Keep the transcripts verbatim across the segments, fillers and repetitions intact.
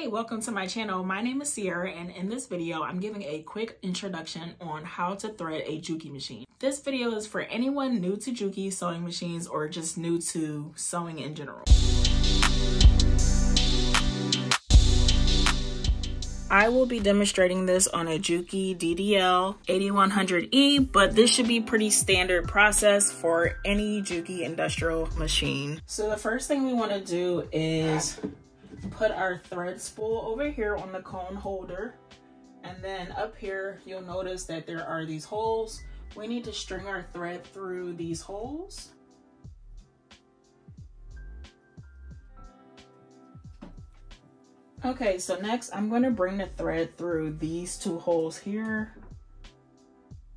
Hey, welcome to my channel. My name is Sierra, and in this video, I'm giving a quick introduction on how to thread a Juki machine. This video is for anyone new to Juki sewing machines or just new to sewing in general. I will be demonstrating this on a Juki D D L eighty-one hundred E, but this should be pretty standard process for any Juki industrial machine. So the first thing we want to do is put our thread spool over here on the cone holder, and then up here you'll notice that there are these holes. We need to string our thread through these holes. Okay, so next I'm going to bring the thread through these two holes here.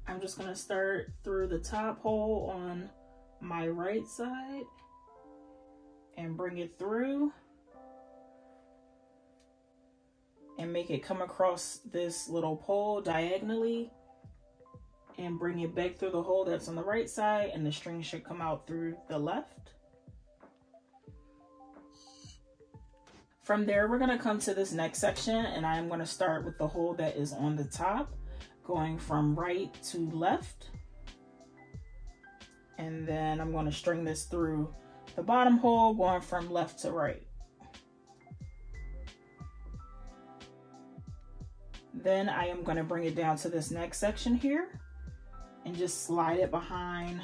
I'm just going to start through the top hole on my right side and bring it through and make it come across this little pole diagonally and bring it back through the hole that's on the right side, and the string should come out through the left. From there, we're gonna come to this next section, and I'm gonna start with the hole that is on the top, going from right to left. And then I'm gonna string this through the bottom hole, going from left to right. Then I am gonna bring it down to this next section here and just slide it behind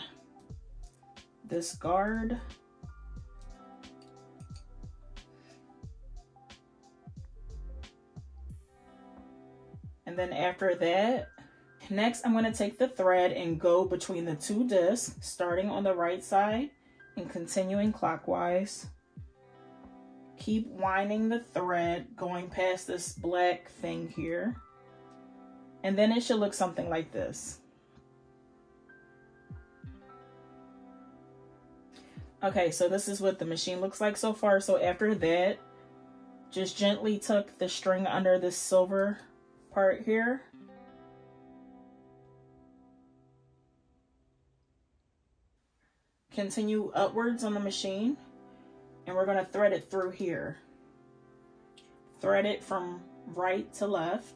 this guard. And then after that, next I'm gonna take the thread and go between the two discs, starting on the right side and continuing clockwise. Keep winding the thread, going past this black thing here. And then it should look something like this. Okay, so this is what the machine looks like so far. So after that, just gently tuck the string under this silver part here. Continue upwards on the machine. And we're gonna thread it through here. Thread it from right to left.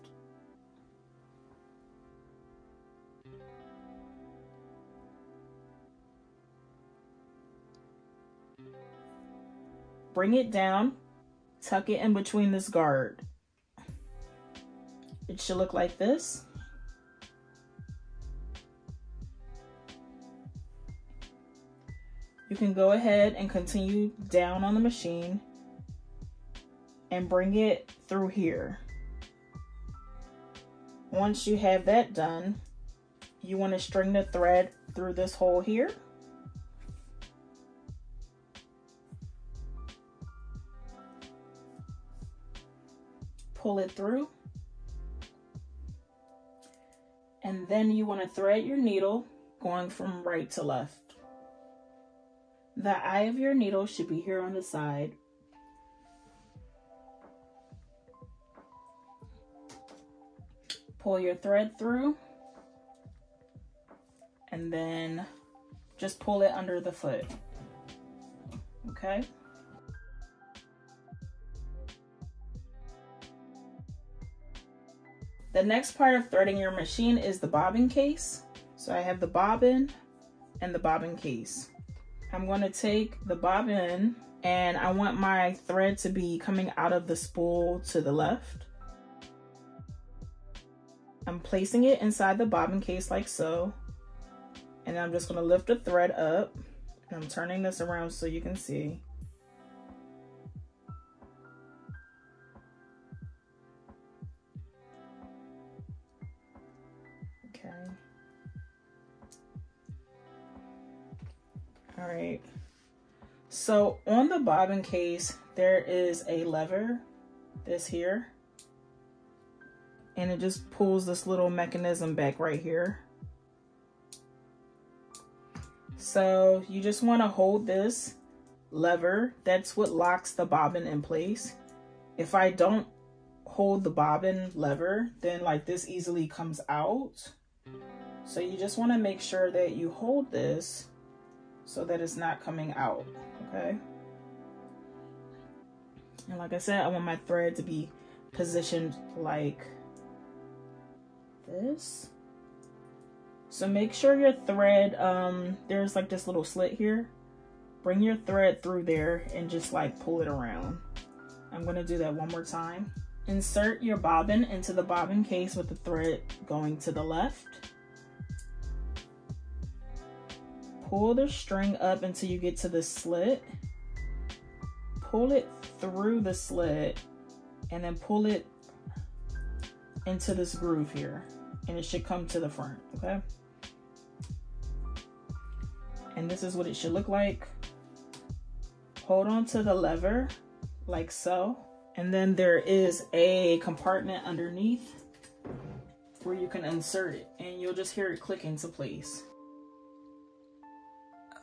Bring it down, tuck it in between this guard. It should look like this. You can go ahead and continue down on the machine and bring it through here. Once you have that done, you want to string the thread through this hole here. Pull it through. And then you want to thread your needle going from right to left. The eye of your needle should be here on the side. Pull your thread through, and then just pull it under the foot. Okay? The next part of threading your machine is the bobbin case. So I have the bobbin and the bobbin case. I'm going to take the bobbin, and I want my thread to be coming out of the spool to the left. I'm placing it inside the bobbin case like so, and I'm just going to lift the thread up, and I'm turning this around so you can see. Okay. All right, so on the bobbin case, there is a lever, this here, and it just pulls this little mechanism back right here. So you just want to hold this lever. That's what locks the bobbin in place. If I don't hold the bobbin lever, then like this easily comes out. So you just want to make sure that you hold this so that it's not coming out, okay? And like I said, I want my thread to be positioned like this. So make sure your thread, um, there's like this little slit here. Bring your thread through there and just like pull it around. I'm gonna do that one more time. Insert your bobbin into the bobbin case with the thread going to the left. Pull the string up until you get to the slit. Pull it through the slit and then pull it into this groove here. And it should come to the front, okay? And this is what it should look like. Hold on to the lever like so. And then there is a compartment underneath where you can insert it, and you'll just hear it click into place.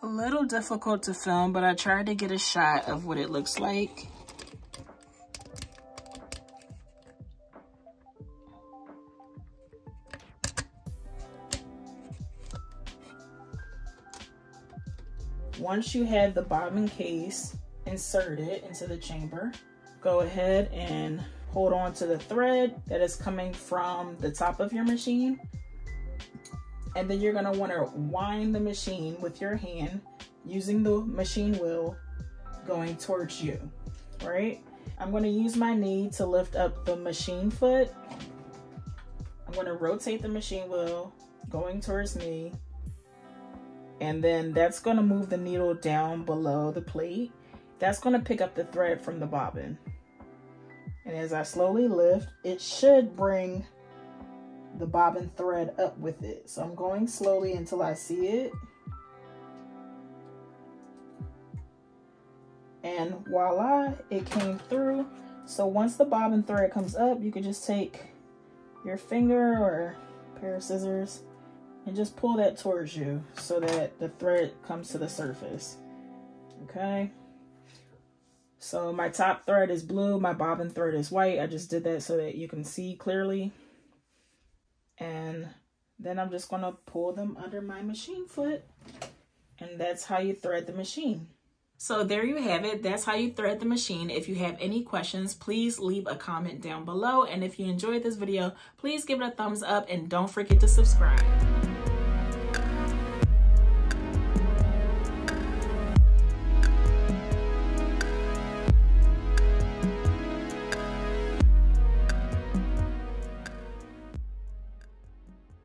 A little difficult to film, but I tried to get a shot of what it looks like. Once you have the bobbin case inserted into the chamber, go ahead and hold on to the thread that is coming from the top of your machine. And then you're gonna wanna wind the machine with your hand using the machine wheel going towards you, right? I'm gonna use my knee to lift up the machine foot. I'm gonna rotate the machine wheel going towards me. And then that's gonna move the needle down below the plate. That's gonna pick up the thread from the bobbin. And as I slowly lift, it should bring the bobbin thread up with it. So I'm going slowly until I see it. And voila, it came through. So once the bobbin thread comes up, you can just take your finger or a pair of scissors and just pull that towards you so that the thread comes to the surface, okay? So my top thread is blue, my bobbin thread is white. I just did that so that you can see clearly. And then I'm just gonna pull them under my machine foot, and that's how you thread the machine. So there you have it. That's how you thread the machine. If you have any questions, please leave a comment down below. And if you enjoyed this video, please give it a thumbs up and don't forget to subscribe.